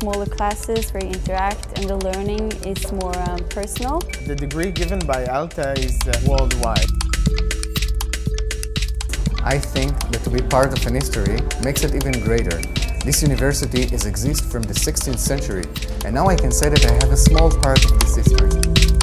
smaller classes where you interact and the learning is more personal. The degree given by ELTE is worldwide. I think that to be part of an history makes it even greater. This university exists from the 16th century, and now I can say that I have a small part of this history.